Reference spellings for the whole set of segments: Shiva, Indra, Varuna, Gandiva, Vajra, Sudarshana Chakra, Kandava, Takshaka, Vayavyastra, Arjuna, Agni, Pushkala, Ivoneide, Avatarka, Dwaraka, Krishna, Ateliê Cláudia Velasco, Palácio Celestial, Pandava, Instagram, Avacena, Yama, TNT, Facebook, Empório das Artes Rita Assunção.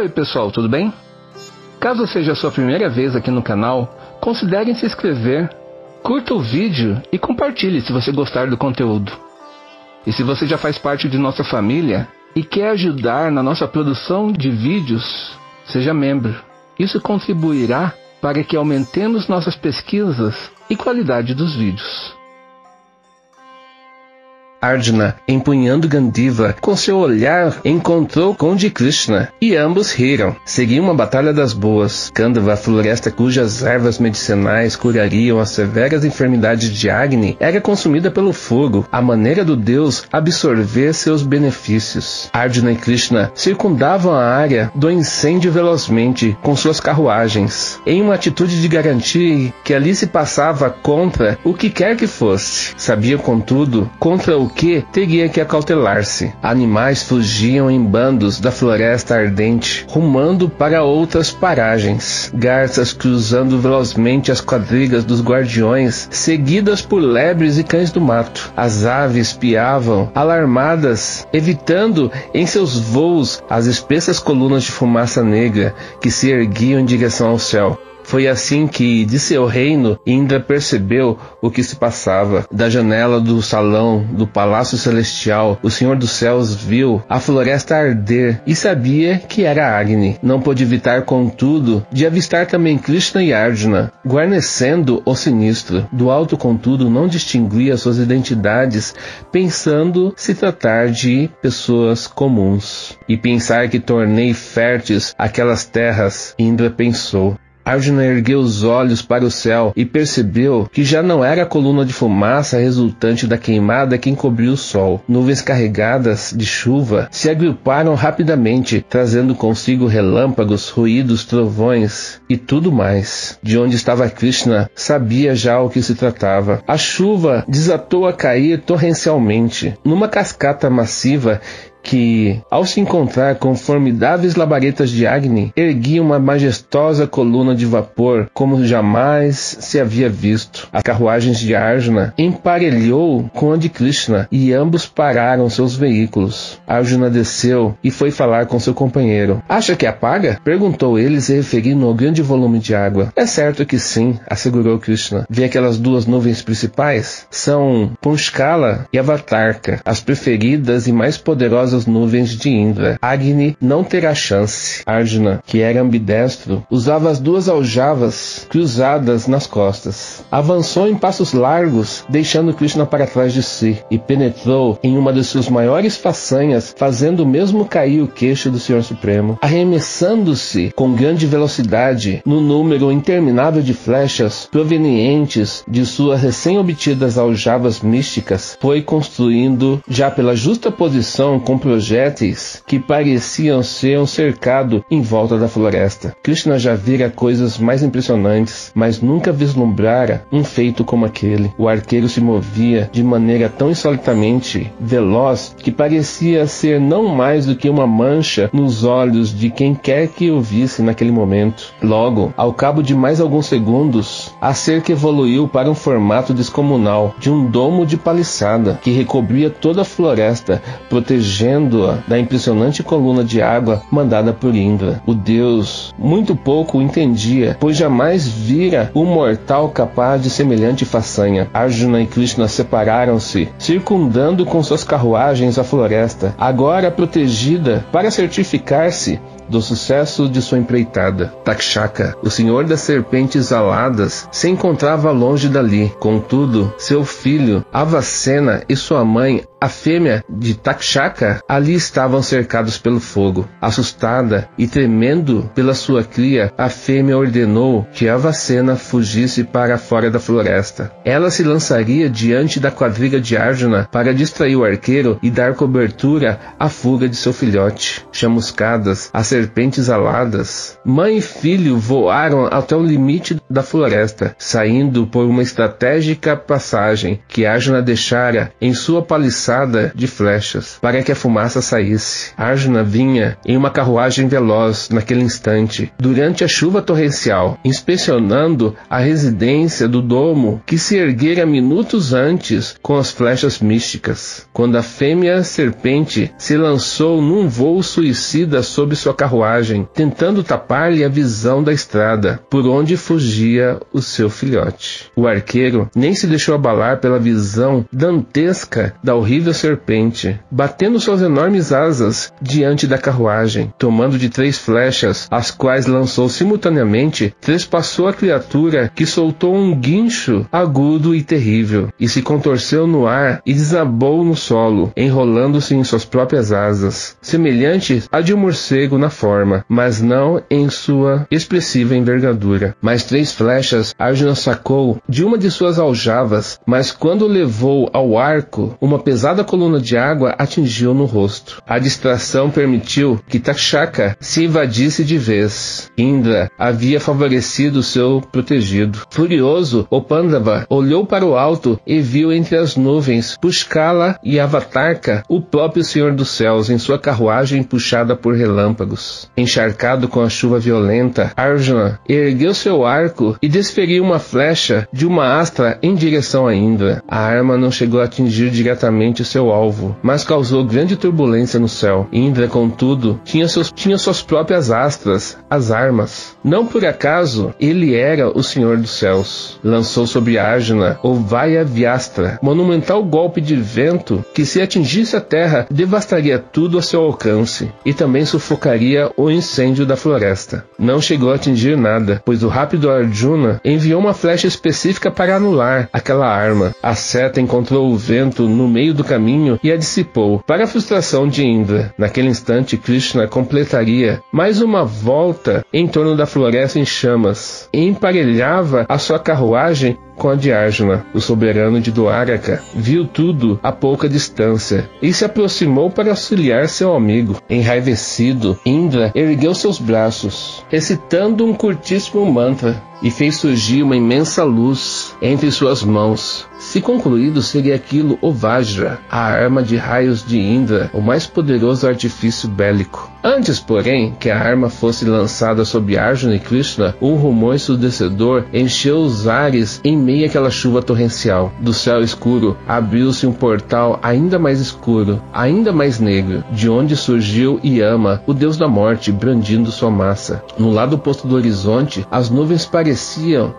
Oi pessoal, tudo bem? Caso seja a sua primeira vez aqui no canal, considerem se inscrever, curta o vídeo e compartilhe se você gostar do conteúdo. E se você já faz parte de nossa família e quer ajudar na nossa produção de vídeos, seja membro. Isso contribuirá para que aumentemos nossas pesquisas e qualidade dos vídeos. Arjuna, empunhando Gandiva, com seu olhar encontrou Conde Krishna, e ambos riram. Seguiu uma batalha das boas. Kandava, a floresta cujas ervas medicinais curariam as severas enfermidades de Agni, era consumida pelo fogo, a maneira do deus absorver seus benefícios. Arjuna e Krishna circundavam a área do incêndio velozmente, com suas carruagens, em uma atitude de garantir que ali se passava contra o que quer que fosse. Sabia, contudo, contra o que teria que acautelar-se. Animais fugiam em bandos da floresta ardente, rumando para outras paragens. Garças cruzando velozmente as quadrigas dos guardiões, seguidas por lebres e cães do mato. As aves piavam, alarmadas, evitando em seus voos as espessas colunas de fumaça negra que se erguiam em direção ao céu. Foi assim que, de seu reino, Indra percebeu o que se passava. Da janela do salão do Palácio Celestial, o Senhor dos Céus viu a floresta arder e sabia que era Agni. Não pôde evitar, contudo, de avistar também Krishna e Arjuna, guarnecendo o sinistro. Do alto, contudo, não distinguia suas identidades, pensando se tratar de pessoas comuns. E pensar que tornei férteis aquelas terras, Indra pensou. Arjuna ergueu os olhos para o céu e percebeu que já não era a coluna de fumaça resultante da queimada que encobriu o sol. Nuvens carregadas de chuva se agruparam rapidamente, trazendo consigo relâmpagos, ruídos, trovões e tudo mais. De onde estava Krishna, sabia já o que se tratava. A chuva desatou a cair torrencialmente, numa cascata massiva que, ao se encontrar com formidáveis labaredas de Agni, erguia uma majestosa coluna de vapor como jamais se havia visto. As carruagens de Arjuna emparelhou com a de Krishna e ambos pararam seus veículos. Arjuna desceu e foi falar com seu companheiro. Acha que apaga? Perguntou ele, se referindo ao grande volume de água. É certo que sim, assegurou Krishna. Vê aquelas duas nuvens principais? São Pushkala e Avatarka, as preferidas e mais poderosas as nuvens de Indra. Agni não terá chance. Arjuna, que era ambidestro, usava as duas aljavas cruzadas nas costas. Avançou em passos largos, deixando Krishna para trás de si, e penetrou em uma de suas maiores façanhas, fazendo mesmo cair o queixo do Senhor Supremo, arremessando-se com grande velocidade no número interminável de flechas provenientes de suas recém-obtidas aljavas místicas. Foi construindo, já pela justa posição, com projéteis que pareciam ser um cercado em volta da floresta. Krishna já vira coisas mais impressionantes, mas nunca vislumbrara um feito como aquele. O arqueiro se movia de maneira tão insolitamente veloz que parecia ser não mais do que uma mancha nos olhos de quem quer que o visse naquele momento. Logo, ao cabo de mais alguns segundos, a cerca evoluiu para um formato descomunal de um domo de paliçada que recobria toda a floresta, protegendo-a da impressionante coluna de água mandada por Indra. O deus muito pouco entendia, pois jamais vira um mortal capaz de semelhante façanha. Arjuna e Krishna separaram-se, circundando com suas carruagens a floresta, agora protegida, para certificar-se do sucesso de sua empreitada. Takshaka, o senhor das serpentes aladas, se encontrava longe dali. Contudo, seu filho Avacena e sua mãe, a fêmea de Takshaka, ali estavam cercados pelo fogo. Assustada e tremendo pela sua cria, a fêmea ordenou que Avacena fugisse para fora da floresta. Ela se lançaria diante da quadriga de Arjuna para distrair o arqueiro e dar cobertura à fuga de seu filhote. Chamuscadas, as serpentes aladas, mãe e filho voaram até o limite da floresta, saindo por uma estratégica passagem que Arjuna deixara em sua paliçada de flechas, para que a fumaça saísse. Arjuna vinha em uma carruagem veloz naquele instante, durante a chuva torrencial, inspecionando a residência do domo que se erguera minutos antes com as flechas místicas, quando a fêmea serpente se lançou num voo suicida sob sua carruagem. carruagem, tentando tapar-lhe a visão da estrada, por onde fugia o seu filhote. O arqueiro nem se deixou abalar pela visão dantesca da horrível serpente, batendo suas enormes asas diante da carruagem, tomando de 3 flechas, as quais lançou simultaneamente, trespassou a criatura, que soltou um guincho agudo e terrível, e se contorceu no ar e desabou no solo, enrolando-se em suas próprias asas, semelhante a de um morcego na forma, mas não em sua expressiva envergadura. Mais 3 flechas Arjuna sacou de uma de suas aljavas, mas quando levou ao arco, uma pesada coluna de água atingiu no rosto. A distração permitiu que Takshaka se invadisse de vez. Indra havia favorecido seu protegido. Furioso, o Pandava olhou para o alto e viu entre as nuvens Pushkala e Avatarka, o próprio Senhor dos Céus, em sua carruagem puxada por relâmpagos. Encharcado com a chuva violenta, Arjuna ergueu seu arco e desferiu uma flecha de uma astra em direção a Indra. A arma não chegou a atingir diretamente seu alvo, mas causou grande turbulência no céu. Indra, contudo, tinha suas próprias astras, as armas. Não por acaso, ele era o Senhor dos Céus. Lançou sobre Arjuna o Vayavyastra, monumental golpe de vento que, se atingisse a terra, devastaria tudo a seu alcance e também sufocaria o incêndio da floresta. Não chegou a atingir nada, pois o rápido Arjuna enviou uma flecha específica para anular aquela arma. A seta encontrou o vento no meio do caminho e a dissipou, para a frustração de Indra. Naquele instante, Krishna completaria mais uma volta em torno da floresta em chamas e emparelhava a sua carruagem com a de Arjuna. O soberano de Dwaraka viu tudo a pouca distância e se aproximou para auxiliar seu amigo. Enraivecido, Indra ergueu seus braços, recitando um curtíssimo mantra, e fez surgir uma imensa luz entre suas mãos. Se concluído, seria aquilo o Vajra, a arma de raios de Indra, o mais poderoso artifício bélico. Antes, porém, que a arma fosse lançada sobre Arjuna e Krishna, um rumor ensurdecedor encheu os ares em meio àquela chuva torrencial. Do céu escuro, abriu-se um portal ainda mais escuro, ainda mais negro, de onde surgiu Yama, o deus da morte, brandindo sua massa. No lado oposto do horizonte, as nuvens pareciam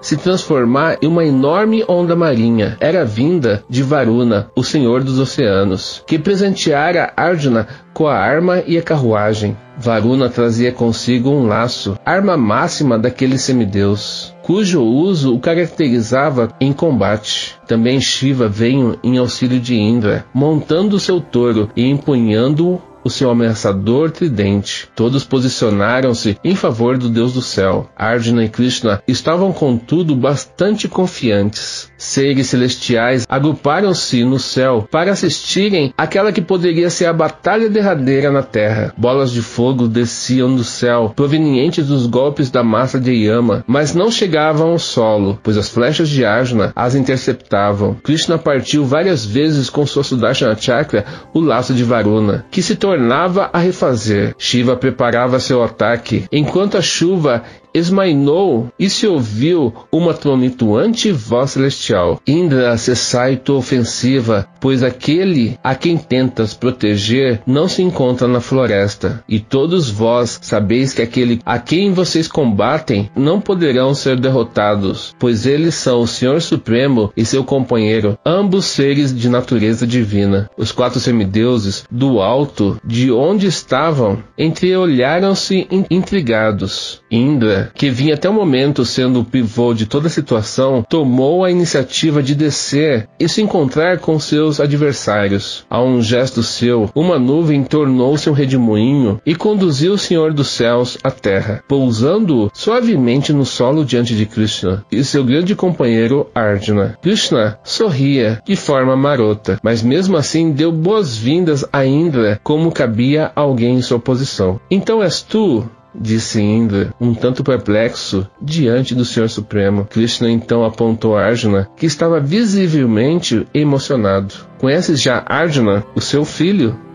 se transformar em uma enorme onda marinha. Era vinda de Varuna, o senhor dos oceanos, que presenteara Arjuna com a arma e a carruagem. Varuna trazia consigo um laço, arma máxima daquele semideus, cujo uso o caracterizava em combate. Também Shiva veio em auxílio de Indra, montando seu touro e empunhando-o, o seu ameaçador tridente. Todos posicionaram-se em favor do Deus do Céu. Arjuna e Krishna estavam, contudo, bastante confiantes. Seres celestiais agruparam-se no céu para assistirem àquela que poderia ser a batalha derradeira na terra. Bolas de fogo desciam do céu, provenientes dos golpes da massa de Yama, mas não chegavam ao solo, pois as flechas de Arjuna as interceptavam. Krishna partiu várias vezes com sua Sudarshana Chakra o laço de Varuna, que se tornava a refazer. Shiva preparava seu ataque, enquanto a chuva esmainou e se ouviu uma tronitoante voz celestial: Indra, cessai tua ofensiva, pois aquele a quem tentas proteger não se encontra na floresta. E todos vós sabeis que aquele a quem vocês combatem não poderão ser derrotados, pois eles são o Senhor Supremo e seu companheiro, ambos seres de natureza divina. Os 4 semideuses, do alto de onde estavam, entreolharam-se intrigados. Indra, que vinha até o momento sendo o pivô de toda a situação, tomou a iniciativa de descer e se encontrar com seus adversários. A um gesto seu, uma nuvem tornou-se um redemoinho e conduziu o Senhor dos Céus à terra, pousando-o suavemente no solo diante de Krishna e seu grande companheiro Arjuna. Krishna sorria de forma marota, mas mesmo assim deu boas-vindas a Indra, como cabia a alguém em sua posição. Então és tu, disse Indra, um tanto perplexo diante do Senhor Supremo. Krishna então apontou a Arjuna, que estava visivelmente emocionado. Conheces já Arjuna, o seu filho?